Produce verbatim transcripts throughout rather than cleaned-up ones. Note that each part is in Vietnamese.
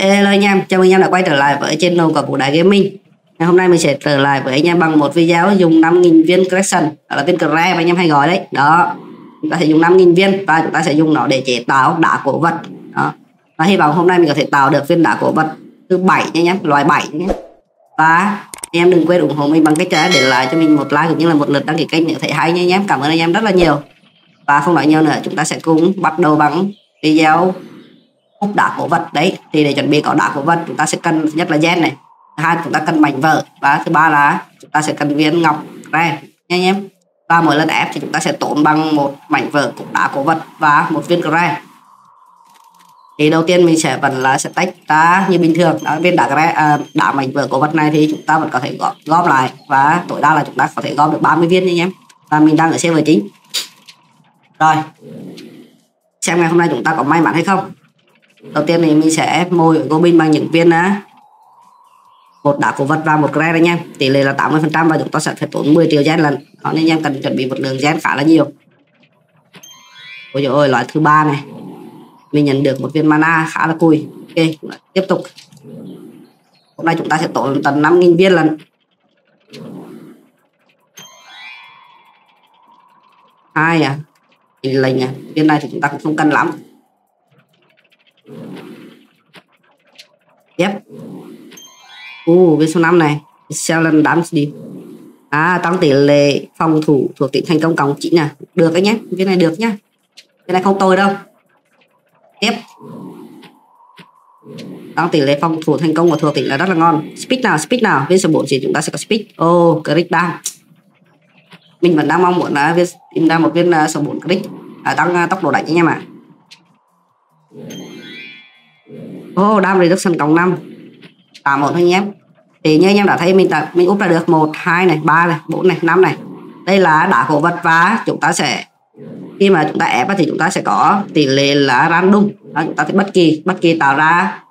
Hello anh em, chào mừng anh em đã quay trở lại với channel của Vũ Đại Gaming. Ngày hôm nay mình sẽ trở lại với anh em bằng một video dùng năm nghìn viên collection, đó là viên crab anh em hay gọi đấy. Đó, chúng ta sẽ dùng năm nghìn viên và chúng ta sẽ dùng nó để chế tạo đá cổ vật. Đó, và hy vọng hôm nay mình có thể tạo được viên đá cổ vật thứ bảy nha anh em, loại bảy nhé. Và anh em đừng quên ủng hộ mình bằng cách để lại cho mình một like cũng như là một lượt đăng ký kênh nếu thấy hay nha anh em. Cảm ơn anh em rất là nhiều. Và không nói nhiều nữa, chúng ta sẽ cùng bắt đầu bằng video úp đá cổ vật đấy. Thì để chuẩn bị có đá cổ vật chúng ta sẽ cần, thứ nhất là gen này, thứ hai chúng ta cần mảnh vỡ, và thứ ba là chúng ta sẽ cần viên ngọc ra nha anh em. Và mỗi lần ép thì chúng ta sẽ tốn bằng một mảnh vỡ cục đá cổ vật và một viên gre. Thì đầu tiên mình sẽ vẫn là sẽ tách ra như bình thường. Đó, viên đá gre, à, đá mảnh vỡ cổ vật này thì chúng ta vẫn có thể góp, góp lại, và tối đa là chúng ta có thể góp được ba mươi viên nha anh em. Và mình đang ở server chính. Rồi, xem ngày hôm nay chúng ta có may mắn hay không. Đầu tiên thì mình sẽ mồi goblin bằng những viên á, một đá cổ vật và một gre anh em. Tỷ lệ là tám mươi phần trăm và chúng ta sẽ phải tốn mười triệu gen lần. Đó, nên anh em cần chuẩn bị một lượng gen khá là nhiều. Ôi trời ơi, loại thứ ba này mình nhận được một viên mana khá là cùi. Ok, tiếp tục. Hôm nay chúng ta sẽ tốn tầm năm nghìn viên lần. Hai à, lệnh à, viên này thì chúng ta cũng không cần lắm. Yep. U uh, viên số năm này, sao lần đám đi. À, tăng tỷ lệ phòng thủ thuộc tính thành công cộng chín nè, được anh nhé, viên này được nhá. Cái này không tồi đâu. Tiếp. Tăng tỷ lệ phòng thủ thành công của thuộc tính là rất là ngon. Speed nào, speed nào, viên số bốn thì chúng ta sẽ có speed. Oh, crit down. Mình vẫn đang mong muốn là viên tìm ra một viên số bốn crit, à, tăng tốc độ đánh anh em ạ. Oh, đam reduction cộng năm, tám một thôi anh em. Thì như anh em đã thấy mình đã, mình úp ra được một, hai này, ba này, bốn này, năm này. Đây là đá cổ vật và chúng ta sẽ khi mà chúng ta ép thì chúng ta sẽ có tỷ lệ là random. Đó, chúng ta sẽ bất kỳ bất kỳ tạo ra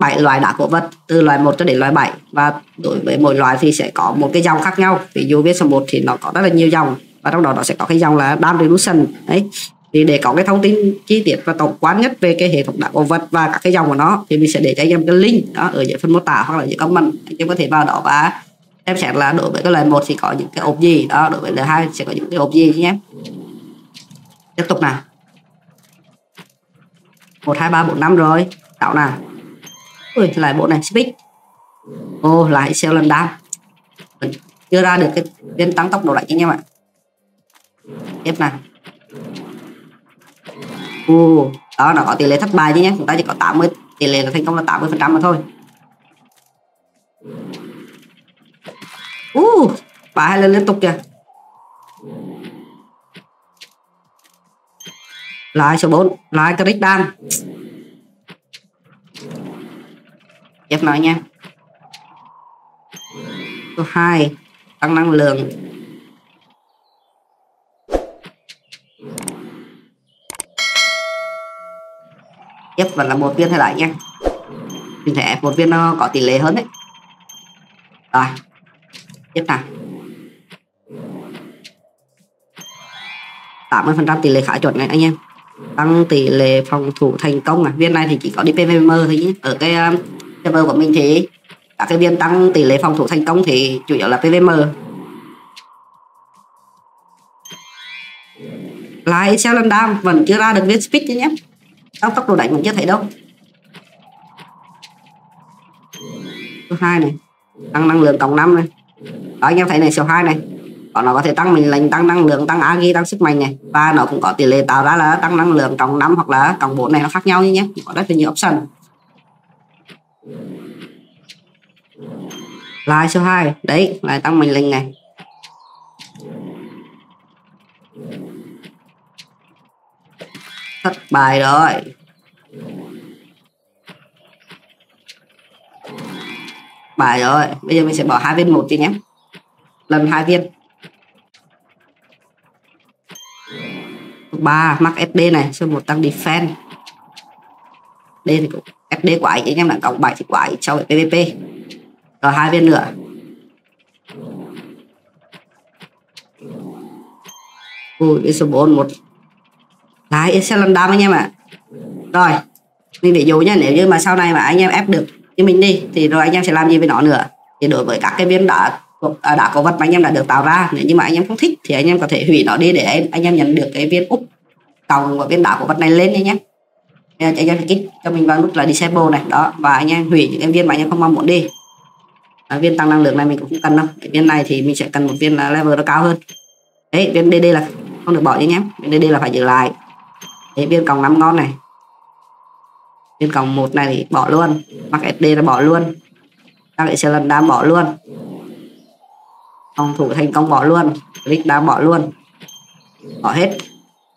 bảy loại đá cổ vật từ loại một cho đến loại bảy, và đối với mỗi loại thì sẽ có một cái dòng khác nhau. Ví dụ viết số một thì nó có rất là nhiều dòng, và trong đó nó sẽ có cái dòng là dam reduction đấy. Thì để có cái thông tin chi tiết và tổng quát nhất về cái hệ thống đá cổ vật và các cái dòng của nó thì mình sẽ để cho anh em cái link đó ở dưới phần mô tả hoặc là dưới comment. Anh em có thể vào đó và xem xét là đối với cái loại một thì có những cái ốp gì, đó đối với loại hai sẽ có những cái ốp gì nhé. Tiếp tục nào. một hai ba bốn năm rồi, tạo nào. Ui, lại bộ này speed. Ô oh, lại sell lần đam. Chưa ra được cái viên tăng tốc độ lại anh em ạ. Tiếp nào. Uh, đó, nó có tỷ lệ thất bại chứ nhé, chúng ta chỉ có tám mươi, tỷ lệ là thành công là tám mươi phần trăm mà thôi. Uh, bà hai lần liên tục kìa. Lại số bốn, lại crit down. Tiếp nào anh em. Số hai, tăng năng lượng. Tiếp vẫn là một viên thôi lại nha. Mình thể một viên nó có tỷ lệ hơn đấy. Rồi. Tiếp nào. tám mươi phần trăm tỷ lệ khá chuẩn này anh em. Tăng tỷ lệ phòng thủ thành công à. Viên này thì chỉ có đi pê vê em thôi nhé. Ở cái server của mình thì các cái viên tăng tỷ lệ phòng thủ thành công thì chủ yếu là pê vê em. Lại sao lần đam vẫn chưa ra được viên speed nhé. Tốc độ đánh cũng chưa thấy đâu. Số hai này, tăng năng lượng cộng năm này. Đó anh em thấy này, số hai này, còn nó có thể tăng mình lệnh, tăng năng lượng, tăng agi, tăng sức mạnh này, và nó cũng có tỷ lệ tạo ra là tăng năng lượng cộng năm hoặc là cộng bốn này, nó khác nhau như nhé, có rất là nhiều option. Lại số hai, đấy, lại tăng mình lệnh này. Thất bại rồi. Bài rồi. Bây giờ mình sẽ bỏ hai viên một tí nhé. Lần hai viên. ba mắc ép đê này, số một tăng defense. D thì cũng ép đê quá anh em đã cộng bảy thì quá so với pê vê pê. Rồi hai viên nữa. Ui, số bốn một. Đấy, excellent đam anh em ạ. Rồi, Nên ví dụ nha, nếu như mà sau này mà anh em ép được như mình đi thì rồi anh em sẽ làm gì với nó nữa. Thì đối với các cái viên đá đá cổ vật mà anh em đã được tạo ra, nếu như mà anh em không thích thì anh em có thể hủy nó đi để anh, anh em nhận được cái viên úp cộng của viên đá cổ vật này lên đi nhé. Anh em phải kích cho mình vào nút là disable này đó, và anh em hủy những cái viên mà anh em không mong muốn đi. À, viên tăng năng lượng này mình cũng không cần đâu. Cái viên này thì mình sẽ cần một viên là level nó cao hơn. Đấy, viên đê đê là không được bỏ đi nhé, viên đê đê là phải giữ lại. Đấy, viên còng năm ngon này, viên còng một này thì bỏ luôn, mặc ét đê là bỏ luôn, các cái xe lần đá bỏ luôn, phòng thủ thành công bỏ luôn, click đá bỏ luôn, bỏ hết.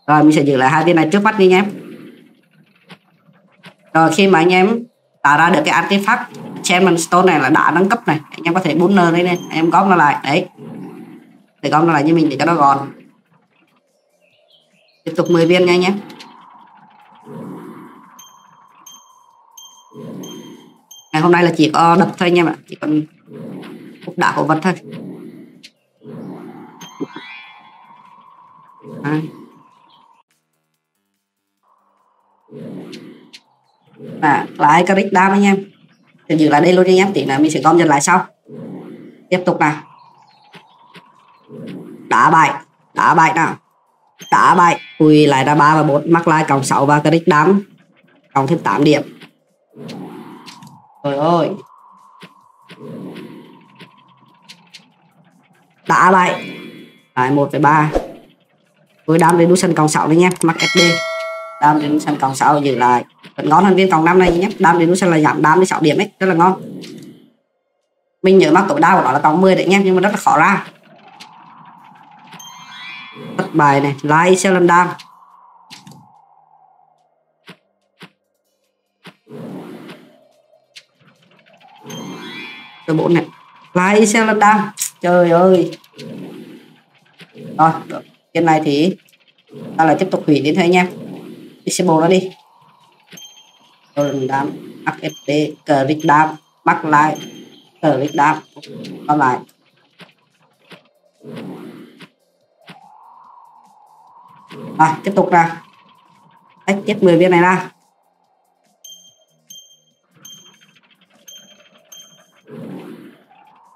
Rồi mình sẽ giữ lại hai viên này trước mắt đi nhé. Rồi khi mà anh em tạo ra được cái artifact Enchantment Stone này là đã nâng cấp này, anh em có thể boost lên đây, anh em góp nó lại đấy, để góp nó lại như mình để cho nó gọn. Tiếp tục mười viên ngay nhé. Ngày hôm nay là chỉ có đập thôi anh em ạ, chỉ còn úp đá cổ vật thôi. À, à lại cái đích đam anh em thì giữ lại đây luôn anh em, tí là mình sẽ gom dần lại sau. Tiếp tục nào, đá bài đá bài nào, đá bài quỳ lại ra ba và bốn, mắc lại cộng sáu và cái đích đam cộng thêm tám điểm. Trời ơi, đá bài lại một với ba với đam đến nút sân cộng sáu đấy nhé, mắc ét đê đam đến nút sân cộng sáu giữ lại. Vẫn ngon hơn viên còng năm này nhé, đam đến nút sân là giảm đam đến sáu điểm ấy, rất là ngon. Mình nhớ mắc tối đa của nó là còng mười đấy nhé, nhưng mà rất là khó ra. Bất bài này, lái xe lần đam bốn này, lái xe lần đam, trời ơi. Rồi, cái này thì ta lại tiếp tục hủy đến thôi anh em, disable nó đi. Lần đam, ép ép tê, click đam, back lại, click đam, còn lại. Rồi, tiếp tục ra, tách tiếp mười viên này ra.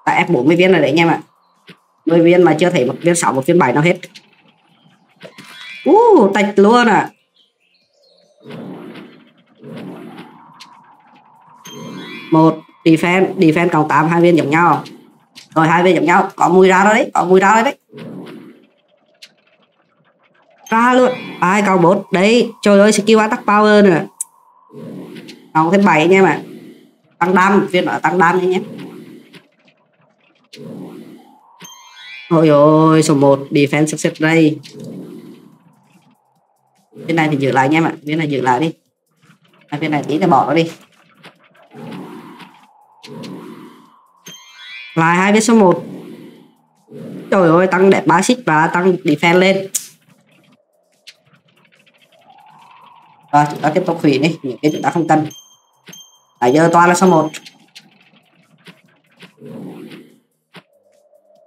Ta ép bốn mươi viên này đấy anh em ạ. mười viên mà chưa thấy một viên sáu, một viên bảy nào hết. Uh, tạch luôn ạ. À, một defense, defense cộng tám, hai viên giống nhau. Rồi hai viên giống nhau, có mùi ra đó đấy, có mùi ra đấy. Ra luôn, ai cao bốn đấy, trời ơi skill attack power nữa, còn thêm bảy anh em ạ, tăng đam viên ở tăng đam anh em. Ôi ôi, số một defense success đây, bên này thì giữ lại anh em ạ, bên này giữ lại đi, bên này tí là bỏ nó đi, lại hai viên số một, trời ơi tăng đẹp basic và tăng defense lên. Rồi, chúng ta tiếp tục hủy đi, những cái chúng ta không cần. Nãy giờ toàn là số một.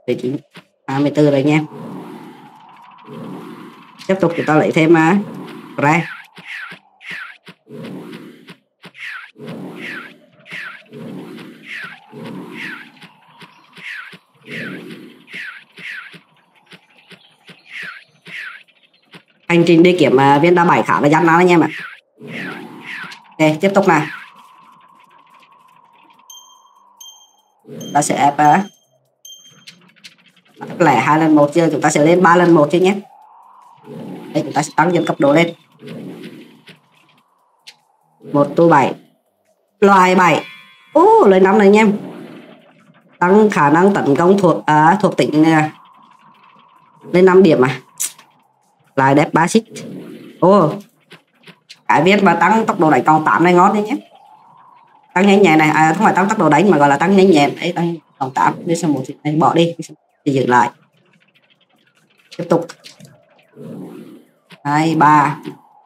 Thì chín, hai mươi tư rồi anh em. Tiếp tục chúng ta lấy thêm uh, ra. Hành trình đi kiểm viên đa bảy khá là gian nan anh em ạ. Ok, tiếp tục nào. Ta sẽ ép uh, lẻ hai lần một chứ, chúng ta sẽ lên ba lần một chứ nhé. Đây, chúng ta sẽ tăng dần cấp độ lên. Một tu bảy, loài bảy. Ô, lời năm này anh em. Tăng khả năng tấn công thuộc uh, thuộc tỉnh uh, lên năm điểm mà. Lại đẹp basic. Ô, cái viên mà tăng tốc độ đánh còn tám này ngon đấy nhé. Tăng nhanh nhẹn này, à, không phải tăng tốc độ đánh mà gọi là tăng nhanh nhẹn. Đấy, tăng còn tám, đi sang một thì này, bỏ đi, thì giữ lại. Tiếp tục hai, ba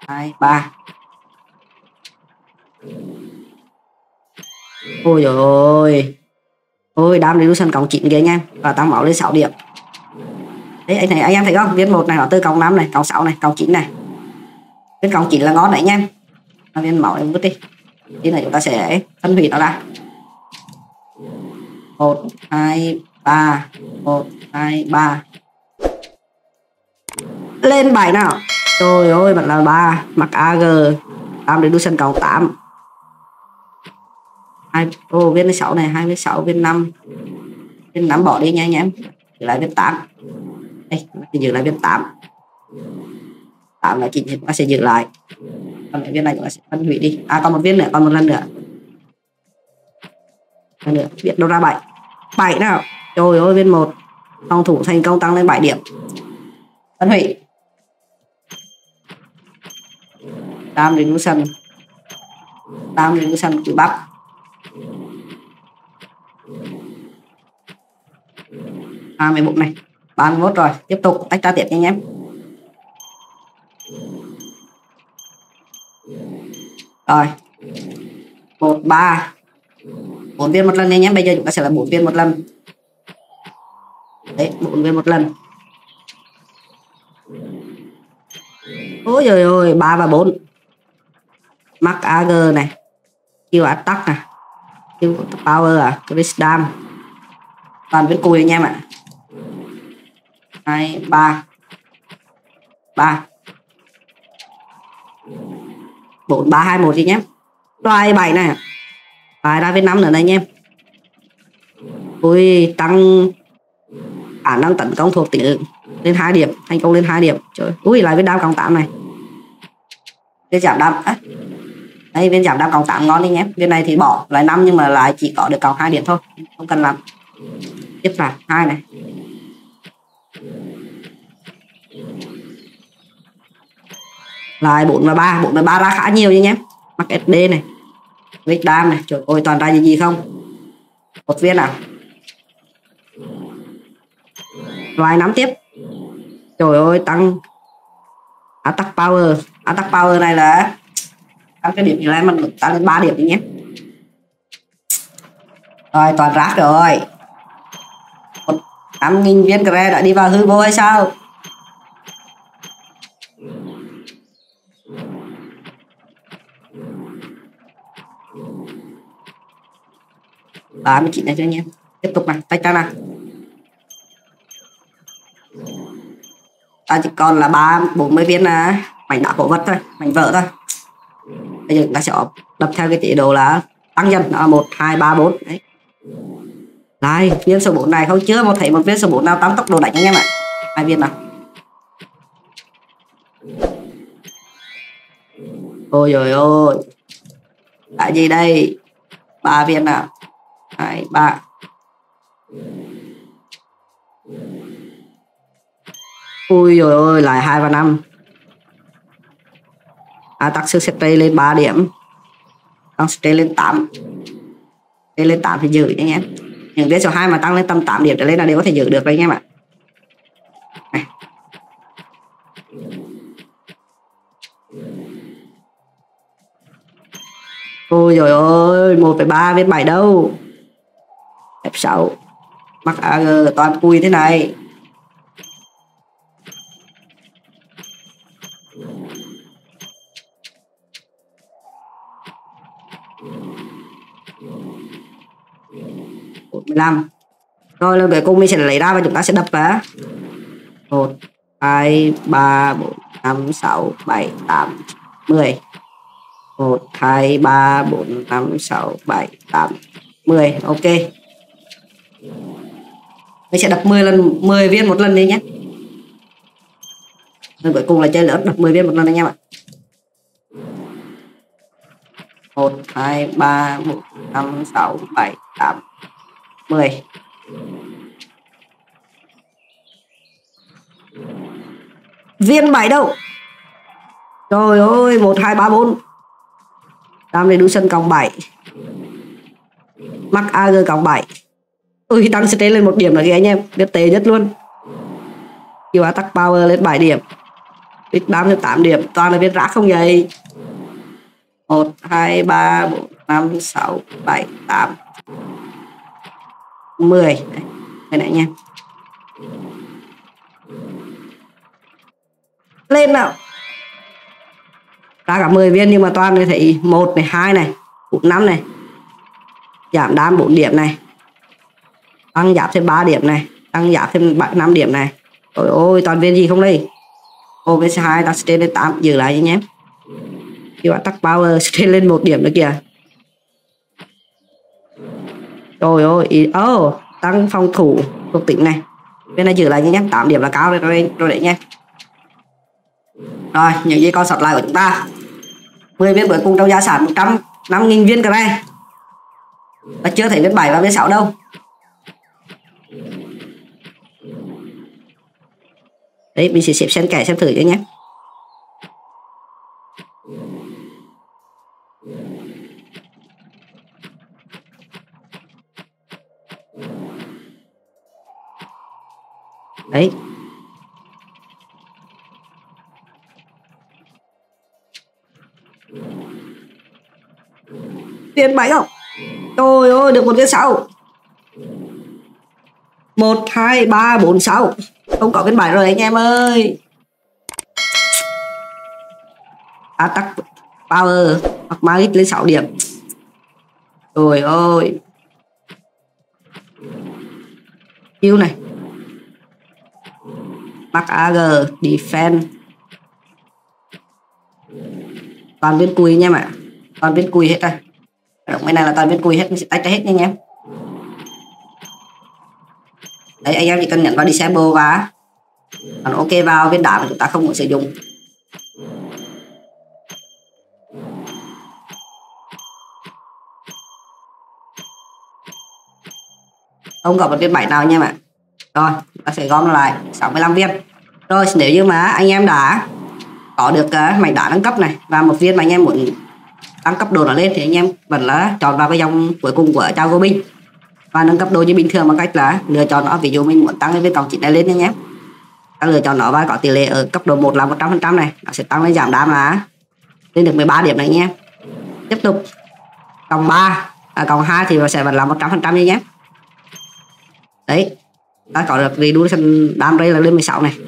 hai, ba. Ôi dồi ôi. Ôi, đam đến sân cộng chín kìa anh em. Và tăng máu lên sáu điểm. Đấy, anh, này, anh em thấy không? Viên một này nó từ cộng năm này, cộng sáu này, cộng chín này. Viên cộng chín là ngon đấy anh em. viên máu em vứt đi, thì là chúng ta sẽ phân hủy nó ra. Một hai ba một hai ba lên bảy nào. Trời ơi, bạn là ba mặc a giê tám đến đu sân cầu tám hai. Ô viên sáu này, hai mươi sáu viên năm, viên năm bỏ đi nha anh em, giữ lại viên tám. Đây thì giữ lại viên tám, tám là chỉ chúng ta sẽ giữ lại, còn cái viên này chúng ta sẽ phân hủy đi. À còn một viên nữa, còn một lần nữa, lần nữa biết đâu ra bảy bảy nào. Trời ơi, viên một, phòng thủ thành công tăng lên bảy điểm, phân hủy. Tam đến nút sân, tam đến nút sân cử bắp, à mười bụng này, ba mươi mốt rồi, tiếp tục tách ra tiếp nha anh em. Rồi một ba bốn viên một lần nha anh em. Bây giờ chúng ta sẽ là bốn viên một lần đấy, bốn viên một lần. Ôi trời ơi, ba và bốn Max a giê này, Q Attack này, Q Power à, Chris Dam, toàn viên cùi anh em ạ. Hai ba ba bốn ba hai một anh em. Đoài bảy này, bài ra viên năm nữa này anh em. Ui, tăng khả năng tấn công thuộc tỷ lượng lên hai điểm, thành công lên hai điểm. Trời ui, lại viên đam cộng tám này, viên giảm đam à. Đây viên giảm đam cộng tám ngon đi nhé. Viên này thì bỏ lại năm nhưng mà lại chỉ có được cộng hai điểm thôi, không cần làm. Tiếp là hai này, lại bốn và ba, bốn và ba ra khá nhiều nha nhé. Mắc ét đê này, vết đam này, trời ơi toàn ra gì gì không. Một viên nào, loại nắm tiếp. Trời ơi, tăng Attack Power, Attack Power này là tăng cái điểm như này, mình tăng lên ba điểm đi nhé. Rồi toàn rác rồi, tám nghìn viên cre đã đi vào hư vô hay sao. Ba mươi chín này cho anh em, tiếp tục này, tách ra nào. Ta chỉ còn là ba bốn mươi viên là mảnh đá cổ vật thôi, mảnh vỡ thôi. Bây giờ chúng ta sẽ đập theo cái chế độ là tăng dần, đó là một hai ba bốn đấy. Đây, viên số bốn này không chứa một thấy một viên số bốn nào tăng tốc độ đánh anh em ạ. Hai viên nào. Ôi trời ơi, tại gì đây. Ba viên nào. Hai ba ui rồi ôi, lại hai và năm. Attack sức stay lên ba điểm, tăng stay lên tám, stay lên tám thì giữ anh em. Những viên số hai mà tăng lên tầm tám điểm trở lên là đều có thể giữ được đấy anh em ạ. Này, ôi rồi ôi, một phẩy ba viên bảy đâu. F sáu mắc a giê toàn cùi thế này. Mười lăm. Rồi lần cuối cùng mình sẽ lấy ra và chúng ta sẽ đập vào một hai ba bốn năm sáu bảy tám mười. Một hai ba bốn năm sáu bảy tám mười. Ok, mình sẽ đập mười lần, mười viên một lần đi nhé. Lần cuối cùng là chơi lớn, đập mười viên một lần anh em ạ. Một hai ba bốn năm sáu bảy tám mười. Viên bảy đâu. Trời ơi, một hai ba bốn tam đến đu sân cộng bảy, mắc a giê cộng bảy. Ui, tăng sẽ lên một điểm là kìa anh em, biết tệ nhất luôn. Kiểu Attack Power lên bảy điểm, Big Dam lên tám điểm, toàn là viên rác không vậy. Một hai ba bốn năm sáu bảy tám mười. Đây này anh em, lên nào. ra cả mười viên nhưng mà toàn thấy một này, hai này, phút năm này, giảm đam bốn điểm này, tăng giảm thêm ba điểm này, tăng giảm thêm năm điểm này. Ôi ôi, toàn viên gì không đây. ô vê xê hai ta straight lên tám, giữ lại nhé. Khi bạn tắt power straight lên một điểm nữa kìa. Trời ơi, oh, tăng phòng thủ thuộc tính này. Bên này giữ lại nhé, tám điểm là cao rồi, rồi đấy nhé. Rồi, những gì còn sót lại của chúng ta. mười viên cuối cùng trong giá sản một trăm năm mươi nghìn viên cơ này. Ta chưa thấy viên bảy và viên sáu đâu. Đấy, mình sẽ xếp xem kẻ xem thử cho nhé. Đấy. Tiền bảy không? Trời ơi, được một viên sáu. Một, hai, ba, bốn, sáu. Không có viên bảy rồi anh em ơi. Attack power hoặc magic lên sáu điểm. Trời ơi. Skill này. Max a giê, defense. Toàn viên cùi nha em ạ. Toàn viên cùi hết rồi. Động cái này là toàn viên cùi hết, mình sẽ tách ra hết nha anh em. Đấy, anh em chỉ cần nhận vào disable và còn ok vào viên đá mà chúng ta không muốn sử dụng. Không có một viên bảy nào nha em ạ. Rồi, ta sẽ gom lại sáu mươi lăm viên. Rồi, nếu như mà anh em đã có được uh, mảnh đá nâng cấp này và một viên mà anh em muốn tăng cấp đồ nó lên thì anh em vẫn là chọn vào cái dòng cuối cùng của Chào Gaming và nâng cấp đồ như bình thường bằng cách là lựa chọn nó. Ví dụ mình muốn tăng cái viên tổng trị này lên nha nhé, ta lựa chọn nó và có tỷ lệ ở cấp độ một là một trăm phần trăm này, nó sẽ tăng lên giảm đam là lên được mười ba điểm này nhé. Tiếp tục cộng ba à, cộng hai thì nó sẽ vẫn là một trăm phần trăm nha nhé. Đấy, ta có được reduction đam rate là lên mười sáu này,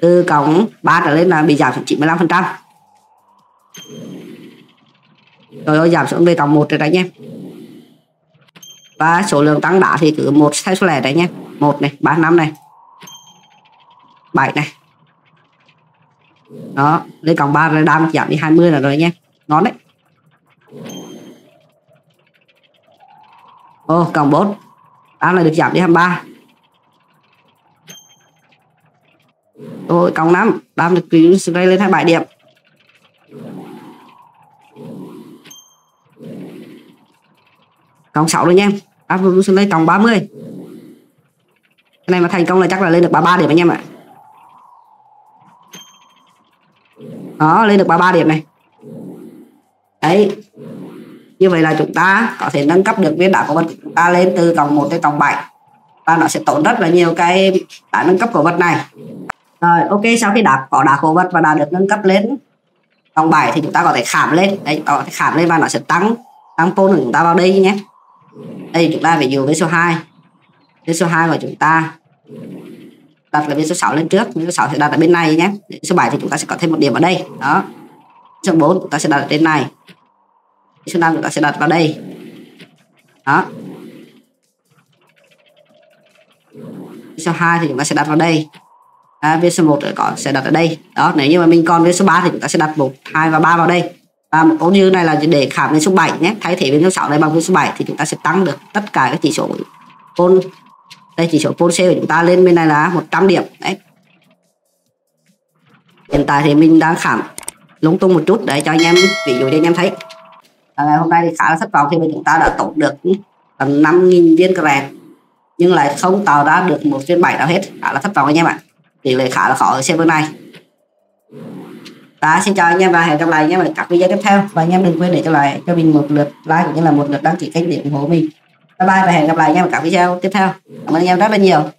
từ cộng ba trở lên là bị giảm xuống chín mươi lăm phần trăm. Rồi giảm xuống về cộng một rồi đấy nhé. Và số lượng tăng đá thì cứ một theo số lẻ đấy nhé. một này, ba, năm này, bảy này. Đó, lên cộng ba rồi đam giảm đi hai mươi là rồi nhé. Ngon đấy. Ô, cộng bốn. Đam là được giảm đi hai mươi ba. Rồi cộng năm, đam được reduce rate lên hai mươi bảy điểm. Cộng sáu rồi nha em. Đam reduce rate cộng ba mươi. Cái này mà thành công là chắc là lên được ba mươi ba điểm anh em ạ. Đó, lên được ba mươi ba điểm này. Đấy. Như vậy là chúng ta có thể nâng cấp được viên đá của vật chúng ta lên từ cộng một tới cộng bảy. Và nó sẽ tốn rất là nhiều cái đá nâng cấp của vật này. Rồi, ok, sau khi đã có đá khổ vật và đã được nâng cấp lên vòng bảy thì chúng ta có thể khảm lên. Đấy, có thể khảm lên và nó sẽ tăng tăng pôn của chúng ta vào đây nhé. Đây chúng ta phải dùng với số hai. Với số hai của chúng ta đặt là bên số sáu lên trước, bên số sáu sẽ đặt ở bên này nhé. Đến số bảy thì chúng ta sẽ có thêm một điểm ở đây. Đó. Số bốn chúng ta sẽ đặt ở bên này. Số năm chúng ta sẽ đặt vào đây. Đó. Số hai thì chúng ta sẽ đặt vào đây. À, viên số một có sẽ đặt ở đây. Đó, nếu như mà mình còn viên số ba thì chúng ta sẽ đặt một, hai và ba vào đây. Và một ô như này là để khảm viên số bảy nhé. Thay thế viên số sáu này bằng viên số bảy thì chúng ta sẽ tăng được tất cả các chỉ số pôn. Đây, chỉ số pôn C của chúng ta lên bên này là một trăm điểm. Đấy. Hiện tại thì mình đang khảm lung tung một chút để cho anh em ví dụ để anh em thấy. À, ngày hôm nay thì khá là thất vọng khi mà chúng ta đã tốn được tầm năm nghìn viên cred nhưng lại không tạo ra được một viên bảy nào hết. Khá là thất vọng anh em ạ. Tỷ lệ khá là khó ở server này. Đó, xin chào anh em và hẹn gặp lại anh em ở các video tiếp theo. Và anh em đừng quên để cho lại cho mình một lượt like cũng như là một lượt đăng ký kênh để ủng hộ mình. Bye bye và hẹn gặp lại anh em ở các video tiếp theo. Cảm ơn anh em rất là nhiều.